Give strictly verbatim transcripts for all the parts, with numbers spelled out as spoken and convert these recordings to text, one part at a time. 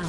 down.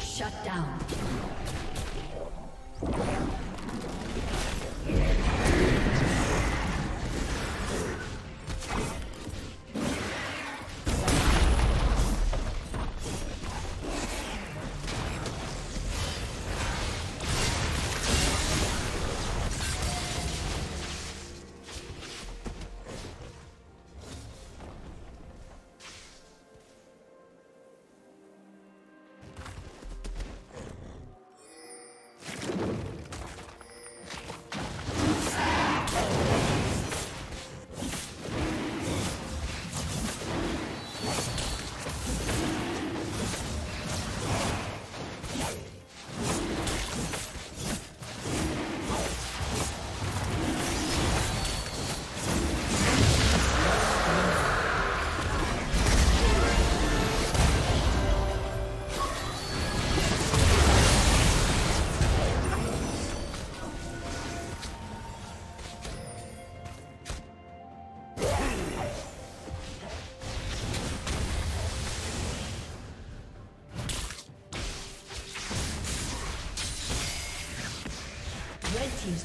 Shut down. team's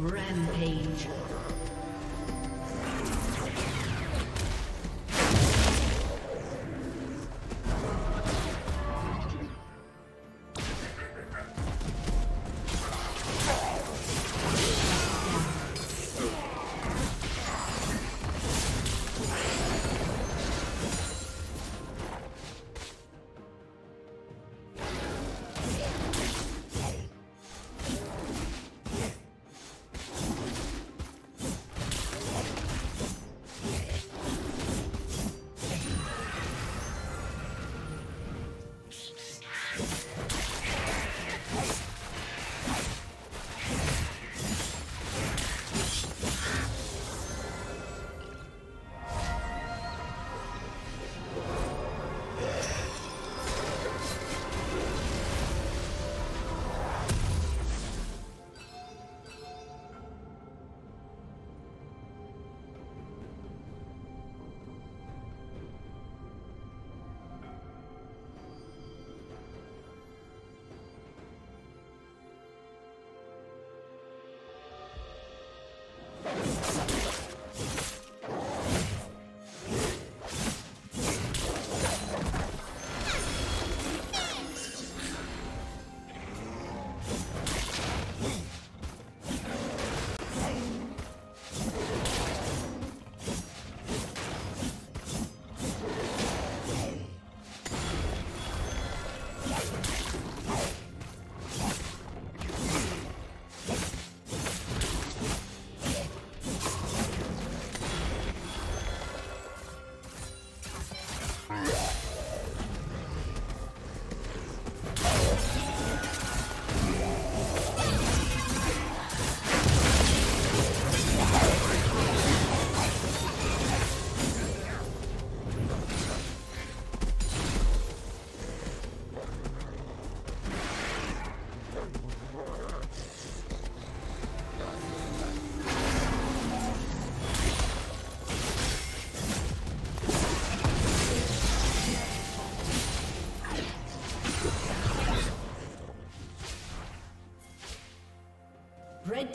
Rampage. Red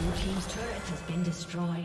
Blue team's turret has been destroyed.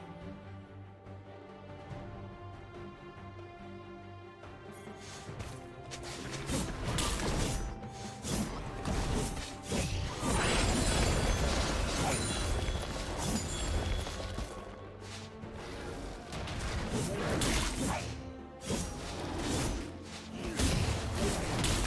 Team's turret has been destroyed.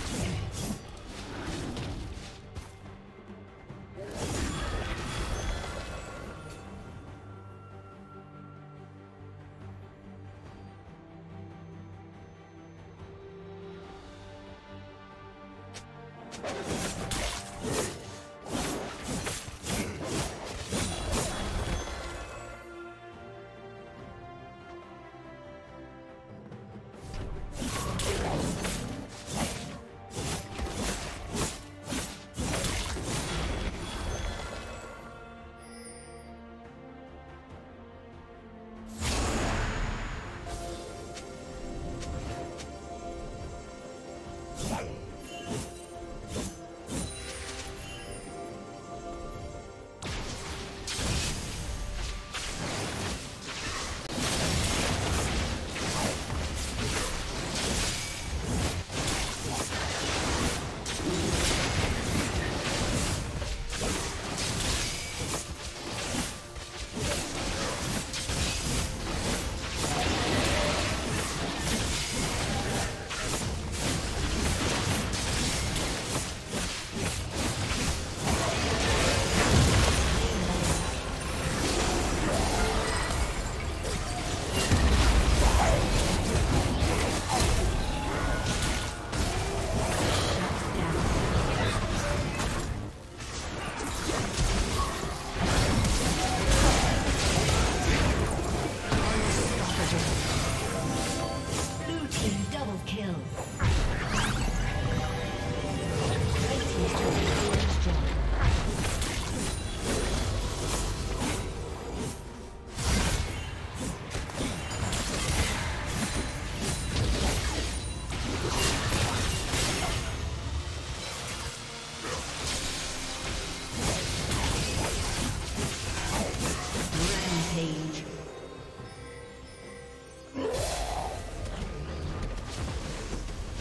Blue team's turret has been destroyed.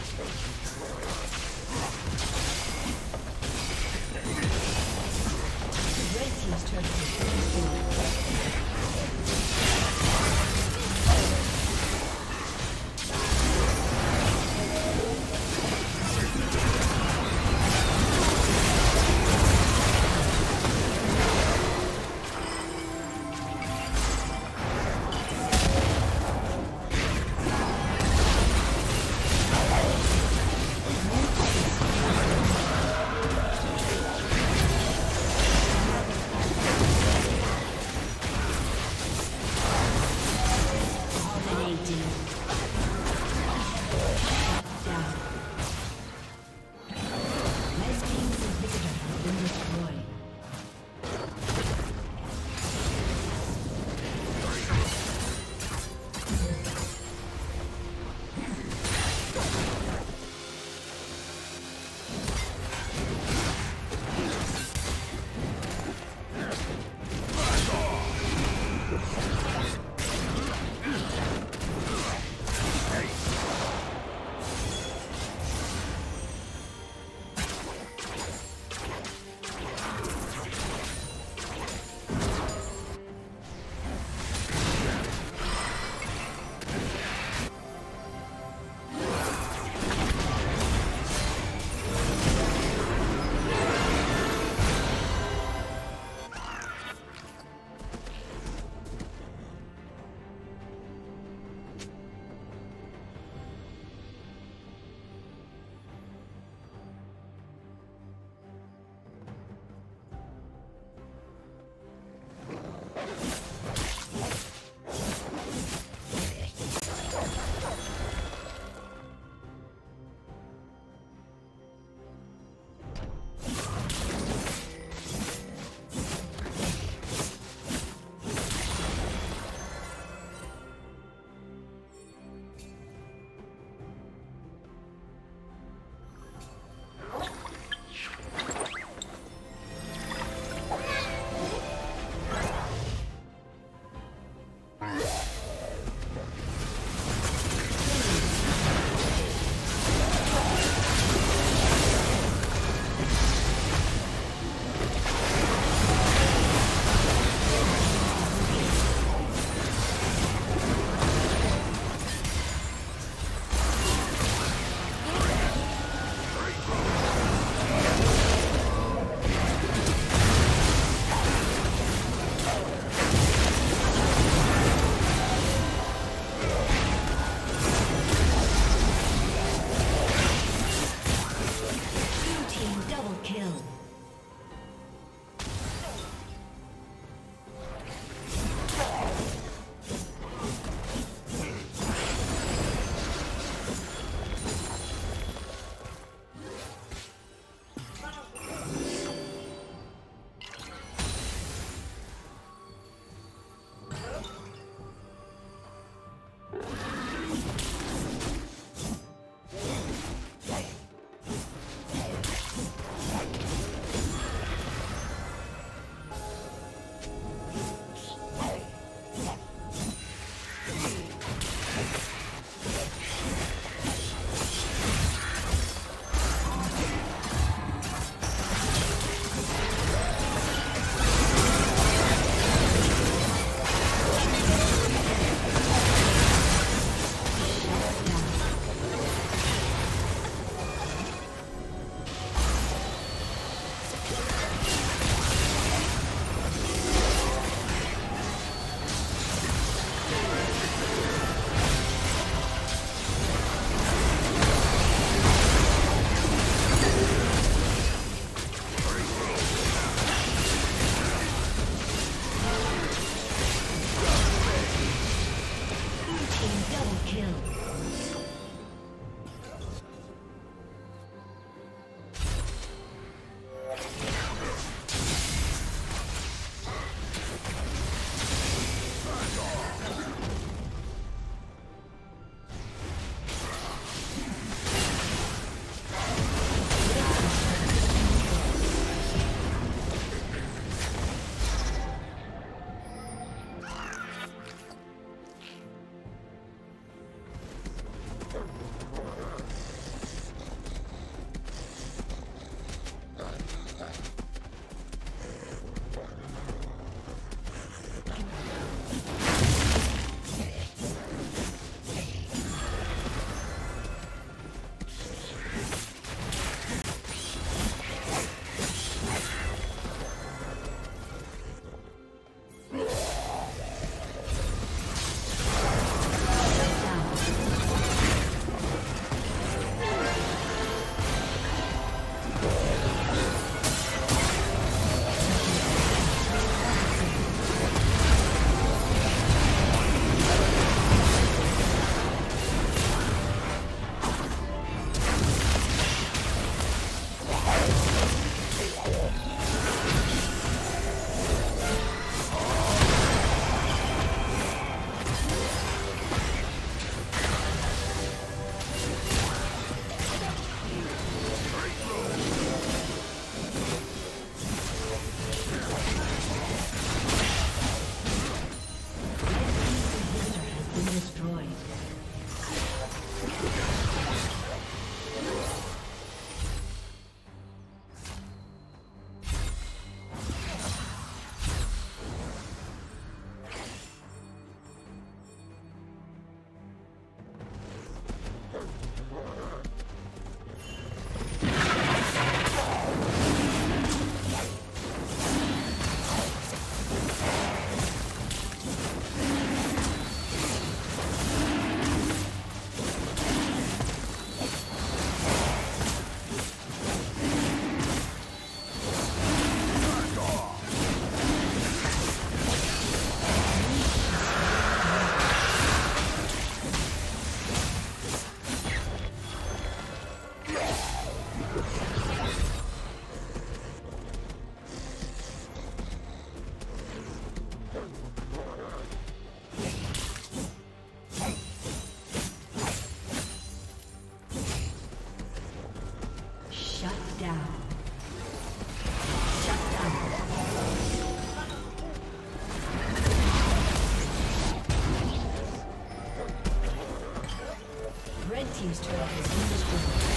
Team's turret has been destroyed.